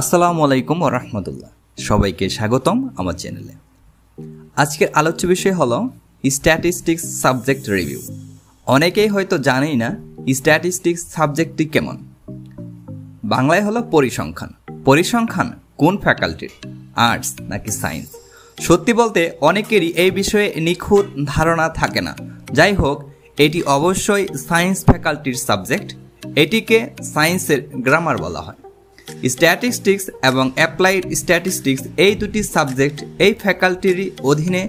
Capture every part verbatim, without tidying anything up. আসসালামু আলাইকুম ওয়া রাহমাতুল্লাহ। সবাইকে স্বাগতম আমার চ্যানেলে। আজকের আলোচ্য বিষয় হলো স্ট্যাটিস্টিক্স সাবজেক্ট রিভিউ। অনেকেই হয়তো জানেই না স্ট্যাটিস্টিক্স সাবজেক্টটি কেমন। বাংলায় হলো পরিসংখ্যান। পরিসংখ্যান কোন ফ্যাকাল্টির, আর্টস নাকি সায়েন্স? সত্যি বলতে অনেকেরই এই বিষয়ে নিখুঁত ধারণা থাকে না। যাই হোক, এটি অবশ্যই সায়েন্স ফ্যাকাল্টির সাবজেক্ট। এটিকে সায়েন্সের গ্রামার বলা হয়। স্ট্যাটিস্টিক্স এবং অ্যাপ্লাইড স্ট্যাটিস্টিক্স এই দুটি সাবজেক্ট এই ফ্যাকাল্টিরই অধীনে,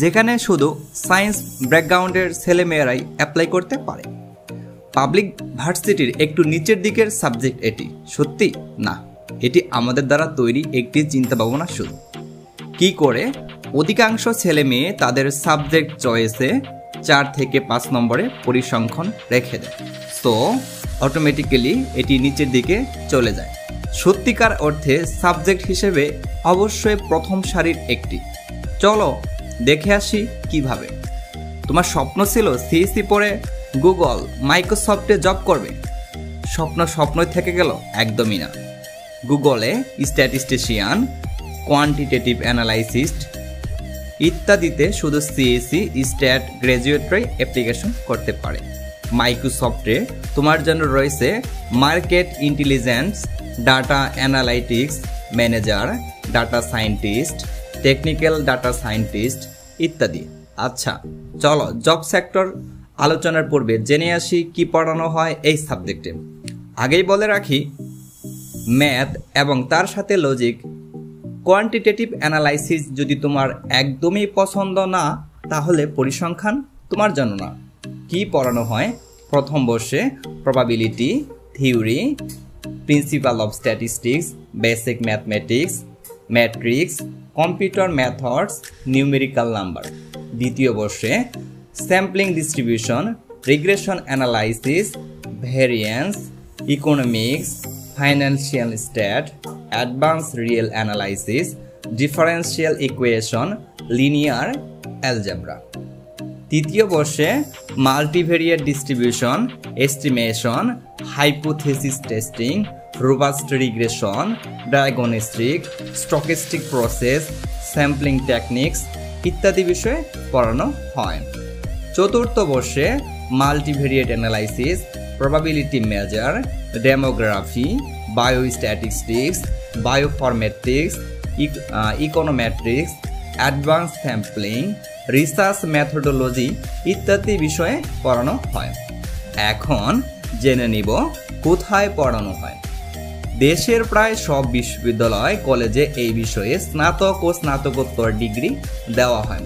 যেখানে শুধু সায়েন্স ব্যাকগ্রাউন্ডের ছেলেমেয়েরাই অ্যাপ্লাই করতে পারে। পাবলিক ভার্সিটির একটু নিচের দিকের সাবজেক্ট এটি। সত্যি না, এটি আমাদের দ্বারা তৈরি একটি চিন্তাভাবনা। শুধু কী করে অধিকাংশ ছেলে মেয়ে তাদের সাবজেক্ট চয়েসে চার থেকে পাঁচ নম্বরে পরিসংখ্যান রেখে দেয়। সো অটোমেটিক্যালি এটি নিচের দিকে চলে যায়। সত্যিকার অর্থে সাবজেক্ট হিসেবে অবশ্যই প্রথম সারির একটি। চলো দেখে আসি কিভাবে। তোমার স্বপ্ন ছিল সিইসি পড়ে গুগল, মাইক্রোসফটে জব করবে। স্বপ্ন স্বপ্নই থেকে গেল? একদমই না। গুগলে স্ট্যাটিস্টিশিয়ান, কোয়ান্টিটেটিভ অ্যানালাইসিস্ট ইত্যাদিতে শুধু সিএসি স্ট্যাট গ্র্যাজুয়েটরাই অ্যাপ্লিকেশন করতে পারে। মাইক্রোসফটে তোমার জন্য রয়েছে market intelligence, data analytics manager, data scientist, technical data scientist ইত্যাদি। আচ্ছা চলো জব সেক্টর আলোচনার পূর্বে জেনে আসি কি পড়ানো হয় এই সাবজেক্টে। আগেই বলে রাখি, ম্যাথ এবং তার সাথে লজিক, কোয়ান্টিটেটিভ অ্যানালাইসিস যদি তোমার একদমই পছন্দ না, তাহলে পরিসংখ্যান তোমার জন্য না। কী পড়ানো হয়? প্রথম বর্ষে probability theory, principal of statistics, basic mathematics, matrix, computer methods, numerical number. দ্বিতীয় বর্ষে sampling distribution, regression analysis, variance, economics, financial stat, advance real analysis, differential equation, linear algebra. তৃতীয় বর্ষে multivariate distribution, estimation, hypothesis testing, robust regression, diagnostic, stochastic process, sampling techniques ইত্যাদি বিষয়ে পড়ানো হয়। চতুর্থ বর্ষে multivariate analysis, probability measure, demography, biostatistics, bioinformatics, econometrics, advance sampling, research methodology ইত্যাদি বিষয়ে পড়ানো হয়। এখন জেনে নিব কোথায় পড়ানো হয়। দেশের প্রায় সব বিশ্ববিদ্যালয় কলেজে এই বিষয়ে স্নাতক ও স্নাতকোত্তর ডিগ্রি দেওয়া হয়।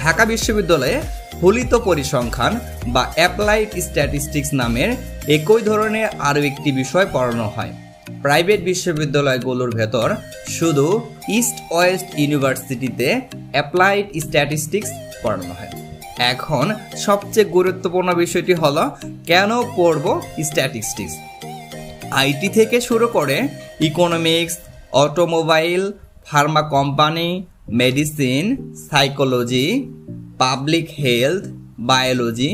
ঢাকা বিশ্ববিদ্যালয়ে ফলিত পরিসংখ্যান বা অ্যাপ্লাইড স্ট্যাটিস্টিক্স নামের একই ধরনের আরও একটি বিষয় পড়ানো হয়। প্রাইভেট বিশ্ববিদ্যালয়গুলোর ভেতর শুধু ইস্ট ওয়েস্ট ইউনিভার্সিটিতে অ্যাপ্লাইড স্ট্যাটিস্টিক্স পড়ানো হয়। এখন সবচেয়ে গুরুত্বপূর্ণ বিষয়টি হলো, কেন পড়ব স্ট্যাটিস্টিক্স? আইটি থেকে শুরু করে economics, automobile, pharma company, medicine, psychology, public health, biology,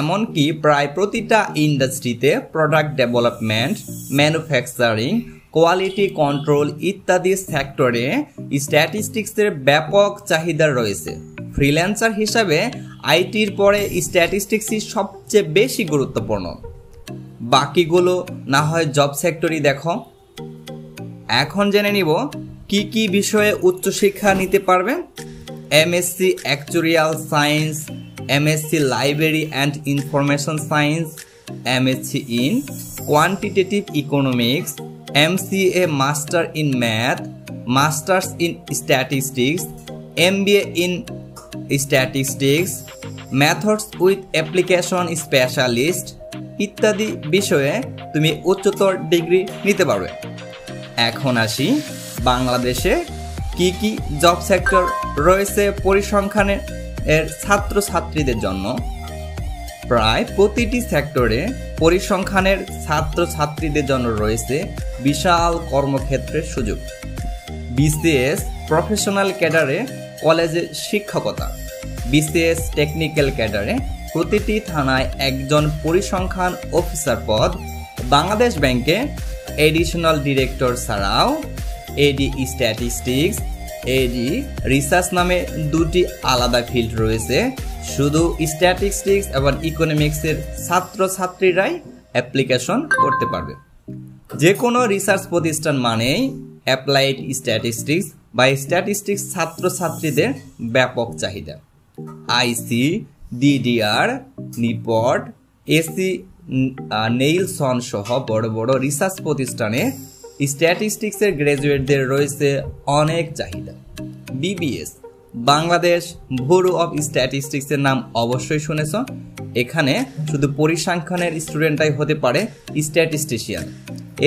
এমনকি প্রায় প্রতিটা ইন্ডাস্ট্রিতে product development, manufacturing, quality control ইত্যাদি সেক্টরে স্ট্যাটিস্টিক্সের ব্যাপক চাহিদা রয়েছে। ফ্রিল্যান্সার হিসাবে আইটির পরে স্ট্যাটিস্টিক্সই সবচেয়ে বেশি গুরুত্বপূর্ণ। বাকিগুলো না হয় জব সেক্টরই দেখো। এখন জেনে নিব কি কি বিষয়ে উচ্চশিক্ষা নিতে পারবে। MSc actuarial science, MSc library and information science, MSc in quantitative economics, MCA master in math, masters in statistics, MBA in statistics, methods with application specialist ইত্যাদি বিষয়ে তুমি উচ্চতর ডিগ্রি নিতে পারবে। এখন আসি বাংলাদেশে কি কি জব সেক্টর রয়েছে পরিসংখ্যানের এর ছাত্রছাত্রীদের জন্য। প্রায় প্রতিটি সেক্টরে পরিসংখ্যানের ছাত্রছাত্রীদের জন্য রয়েছে বিশাল কর্মক্ষেত্রের সুযোগ। বিসিএস প্রফেশনাল ক্যাডারে কলেজে শিক্ষকতা, বিসিএস টেকনিক্যাল ক্যাডারে প্রতিটি থানায় একজন পরিসংখ্যান অফিসার পদ, বাংলাদেশ ব্যাংকে additional director ছাড়াও A D Statistics, A D Research নামে দুটি আলাদা ফিল্ড রয়েছে। শুধু স্ট্যাটিস্টিক্স এবং ইকোনমিক্সের ছাত্রছাত্রীরাই অ্যাপ্লিকেশন করতে পারবে। যে কোনো রিসার্চ প্রতিষ্ঠান মানেই অ্যাপ্লাইড স্ট্যাটিস্টিক্স বা স্ট্যাটিস্টিক্স ছাত্রছাত্রীদের ব্যাপক চাহিদা। আইসি, ডিডিআর, নিপট, এসি নেইলসন সহ বড় বড় রিসার্চ প্রতিষ্ঠানে স্ট্যাটিস্টিক্সের গ্র্যাজুয়েটদের রয়েছে অনেক চাহিদা। বিবিএস বাংলাদেশ ব্যুরো অফ স্ট্যাটিস্টিক্সের নাম অবশ্যই শুনেছ। এখানে শুধু পরিসংখ্যানের স্টুডেন্টরাই হতে পারে স্ট্যাটিস্টিশিয়ান।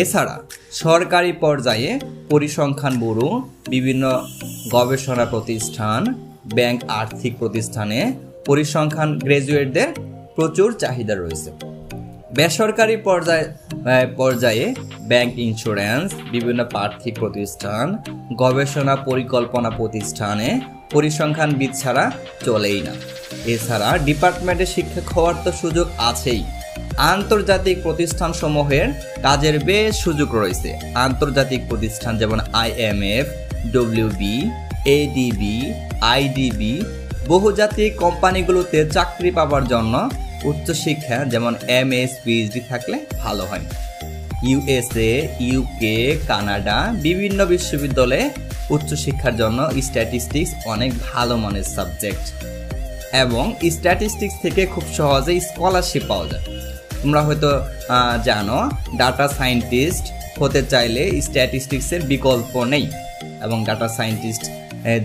এছাড়া সরকারি পর্যায়ে পরিসংখ্যান ব্যুরো, বিভিন্ন গবেষণা প্রতিষ্ঠান, ব্যাংক, আর্থিক প্রতিষ্ঠানে পরিসংখ্যান গ্র্যাজুয়েটদের প্রচুর চাহিদা রয়েছে। বেসরকারি পর্যায়ে পর্যায়ে ব্যাংক, ইন্স্যুরেন্স, বিভিন্ন আর্থিক প্রতিষ্ঠান, গবেষণা পরিকল্পনা প্রতিষ্ঠানে পরিসংখ্যানবিদ ছাড়া চলেই না। এছাড়া ডিপার্টমেন্টে শিক্ষক হওয়ার তো সুযোগ আছেই, আন্তর্জাতিক প্রতিষ্ঠানসমূহের কাজের বেশ সুযোগ রয়েছে। আন্তর্জাতিক প্রতিষ্ঠান যেমন IMF, W B, A D B, I D B বহুজাতিক কোম্পানিগুলোতে চাকরি পাওয়ার জন্য উচ্চশিক্ষা যেমন এম এস পিএইচডি থাকলে ভালো হয়। U S A, U K, Canada বিভিন্ন বিশ্ববিদ্যালয়ে উচ্চশিক্ষার জন্য স্ট্যাটিস্টিক্স অনেক ভালো মানের সাবজেক্ট এবং স্ট্যাটিস্টিক্স থেকে খুব সহজে স্কলারশিপ পাওয়া যায়। তোমরা হয়তো জানো ডাটা সায়েন্টিস্ট হতে চাইলে স্ট্যাটিস্টিক্সের বিকল্প নেই এবং ডাটা সায়েন্টিস্ট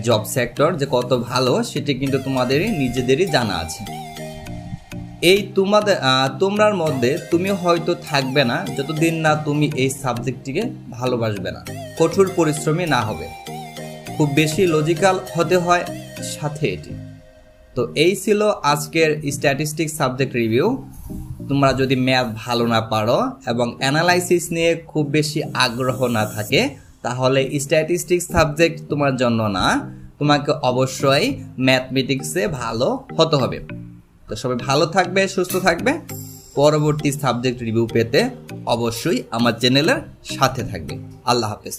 জব সেক্টর যে কত ভালো সেটি কিন্তু তোমাদেরই নিজেদেরই জানা আছে। এই তোমাদের তোমরার মধ্যে তুমি হয়তো থাকবে না যতদিন না তুমি এই সাবজেক্টটিকে ভালোবাসবে না, কঠোর পরিশ্রমী না হবে, খুব বেশি লজিক্যাল হতে হয় সাথে এটি। তো এই ছিল আজকের স্ট্যাটিস্টিক্স সাবজেক্ট রিভিউ। তোমরা যদি ম্যাথ ভালো না পারো এবং অ্যানালাইসিস নিয়ে খুব বেশি আগ্রহ না থাকে তাহলে স্ট্যাটিস্টিক্স সাবজেক্ট তোমার জন্য না, তোমাকে অবশ্যই ম্যাথমেটিক্সে ভালো হতে হবে। তো সবাই ভালো থাকবে, সুস্থ থাকবে। পরবর্তী সাবজেক্ট রিভিউ পেতে অবশ্যই আমার চ্যানেলের সাথে থাকবে। আল্লাহ হাফেজ।